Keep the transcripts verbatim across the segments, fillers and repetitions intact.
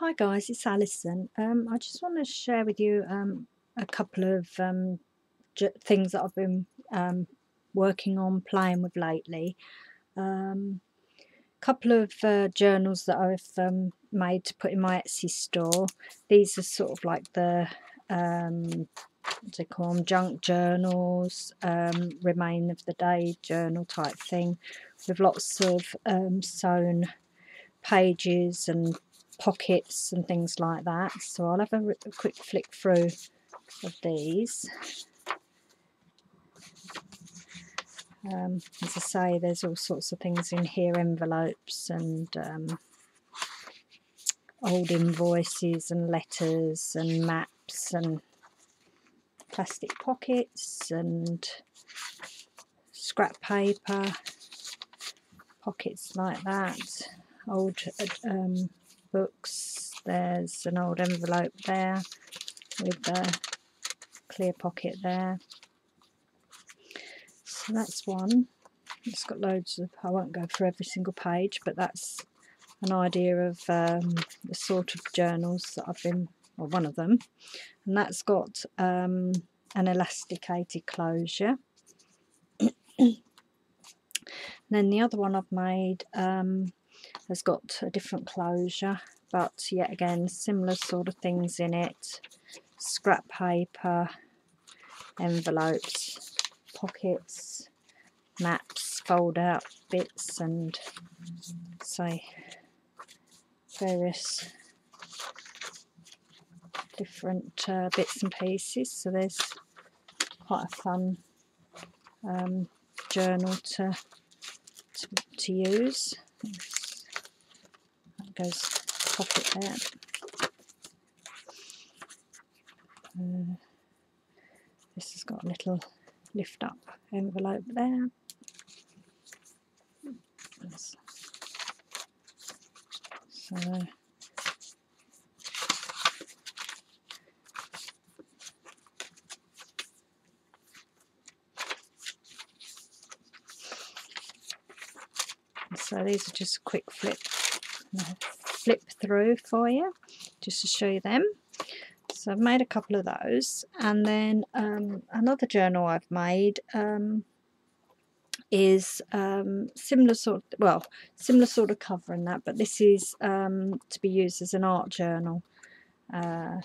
Hi guys, it's Alison. Um, I just want to share with you um, a couple of um, j things that I've been um, working on, playing with lately. A um, couple of uh, journals that I've um, made to put in my Etsy store. These are sort of like the, um, what do they call them, junk journals, um, remain of the day journal type thing, with lots of um, sewn pages and pockets and things like that. So I'll have a, a quick flick through of these. Um, as I say, there's all sorts of things in here, envelopes and um, old invoices and letters and maps and plastic pockets and scrap paper, pockets like that, old um, books. There's an old envelope there with the clear pocket there. So that's one. It's got loads of, I won't go through every single page, but that's an idea of um, the sort of journals that I've been, or one of them. And that's got um, an elasticated closure. Then the other one I've made um, has got a different closure, but yet again similar sort of things in it: scrap paper, envelopes, pockets, maps, fold out bits, and say various different uh, bits and pieces. So there's quite a fun um, journal to, to, to use. Goes pocket there. Uh, this has got a little lift up envelope there. So so these are just quick flips. I'll flip through for you just to show you them. So I've made a couple of those, and then um, another journal I've made um, is um, similar sort of, well similar sort of cover in that, but this is um, to be used as an art journal, uh,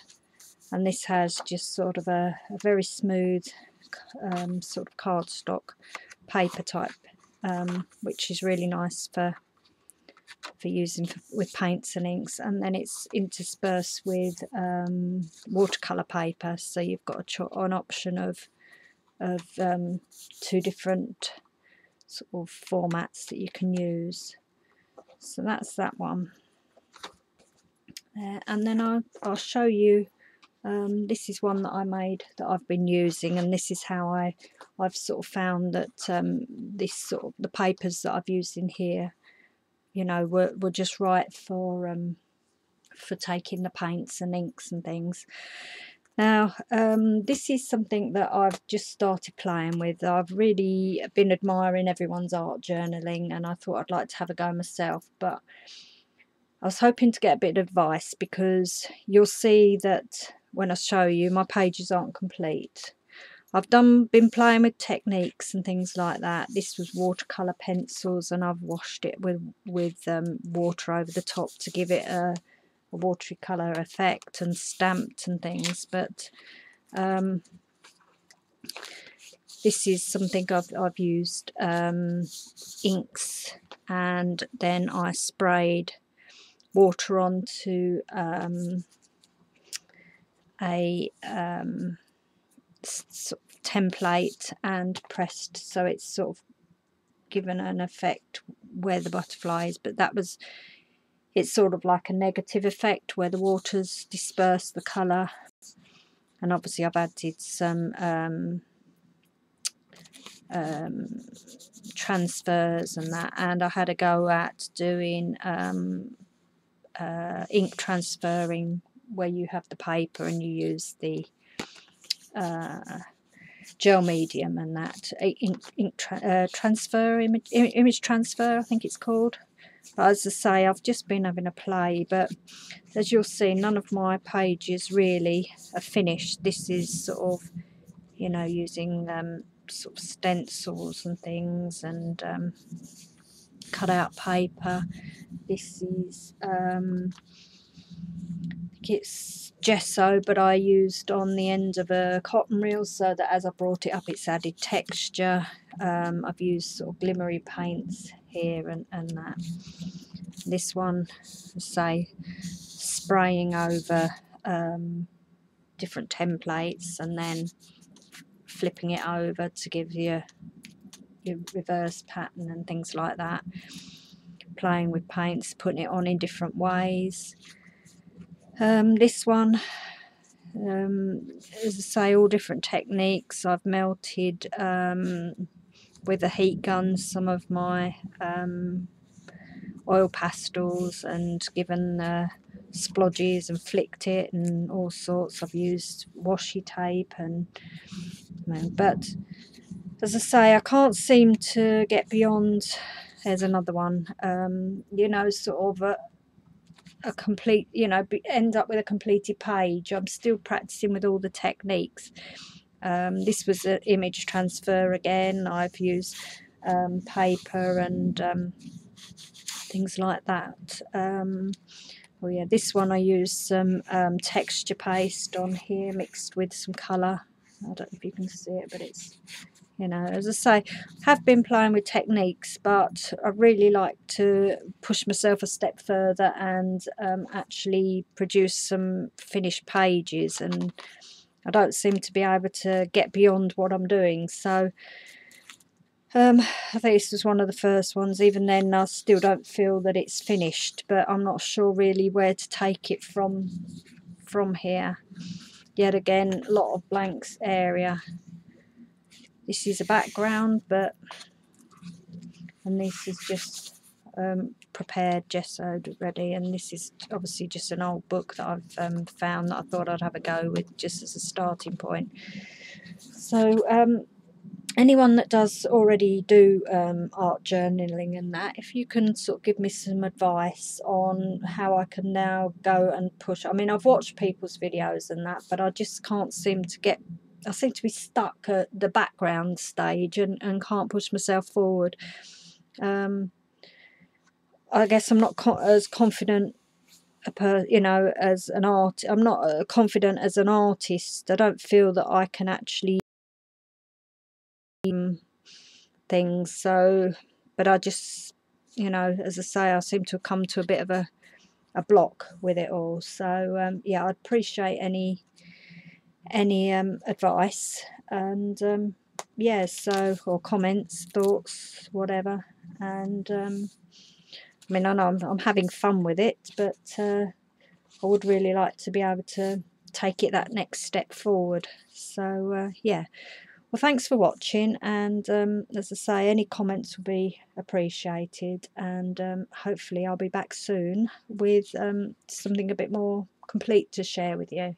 and this has just sort of a, a very smooth um, sort of cardstock paper type, um, which is really nice for for using for, with paints and inks, and then it's interspersed with um, watercolour paper, so you've got a cho an option of of um, two different sort of formats that you can use. So that's that one there. And then I'll, I'll show you, um, this is one that I made that I've been using, and this is how I, I've sort of found that um, this sort of, the papers that I've used in here, you know, we're, we're just right for um, for taking the paints and inks and things. Now, um, this is something that I've just started playing with. I've really been admiring everyone's art journaling, and I thought I'd like to have a go myself, but I was hoping to get a bit of advice, because you'll see that when I show you, my pages aren't complete. I've done been playing with techniques and things like that. This was watercolour pencils, and I've washed it with with um, water over the top to give it a, a watery colour effect, and stamped and things. But um, this is something I've I've used um, inks, and then I sprayed water onto um, a. Um, Sort of template and pressed, so it's sort of given an effect where the butterfly is, but that was, it's sort of like a negative effect where the waters disperse the colour. And obviously I've added some um, um, transfers and that, and I had a go at doing um, uh, ink transferring, where you have the paper and you use the Uh, gel medium and that ink, ink tra uh, transfer image, image transfer, I think it's called, But as I say, I've just been having a play, but as you'll see, none of my pages really are finished. This is sort of, you know, using um, sort of stencils and things, and um, cut out paper. This is um, I think it's gesso, but I used on the end of a cotton reel so that as I brought it up it's added texture. um, I've used sort of glimmery paints here and, and that. This one, say, spraying over um, different templates and then flipping it over to give you your reverse pattern and things like that. Playing with paints, putting it on in different ways. Um, this one, um, as I say, all different techniques. I've melted um, with a heat gun some of my um, oil pastels and given uh, splodges and flicked it and all sorts. I've used washi tape and, but as I say, I can't seem to get beyond. There's another one, um, you know, sort of a, a complete, you know, be, end up with a completed page. I'm still practicing with all the techniques. Um, this was an image transfer again. I've used um, paper and um, things like that. Um, oh yeah, this one I used some um, texture paste on here mixed with some colour. I don't know if you can see it, but it's... You know, as I say, I have been playing with techniques, but I really like to push myself a step further and um, actually produce some finished pages, and I don't seem to be able to get beyond what I'm doing. So um, I think this was one of the first ones. Even then, I still don't feel that it's finished, but I'm not sure really where to take it from from here. Yet again, a lot of blanks area. This is a background, but, and this is just um, prepared, gessoed, ready, and this is obviously just an old book that I've um, found that I thought I'd have a go with just as a starting point. So um, anyone that does already do um, art journaling and that, if you can sort of give me some advice on how I can now go and push. I mean, I've watched people's videos and that, but I just can't seem to get... I seem to be stuck at the background stage and, and can't push myself forward. Um, I guess I'm not co as confident, a per you know, as an art. I'm not uh, confident as an artist. I don't feel that I can actually um, things. So, but I just, you know, as I say, I seem to have come to a bit of a a block with it all. So um, yeah, I'd appreciate any. any um advice and um yeah, so, or comments, thoughts, whatever. And um I mean, I know I'm, I'm having fun with it, but uh I would really like to be able to take it that next step forward. So uh yeah, well, thanks for watching, and um as I say, any comments will be appreciated, and um hopefully I'll be back soon with um something a bit more complete to share with you.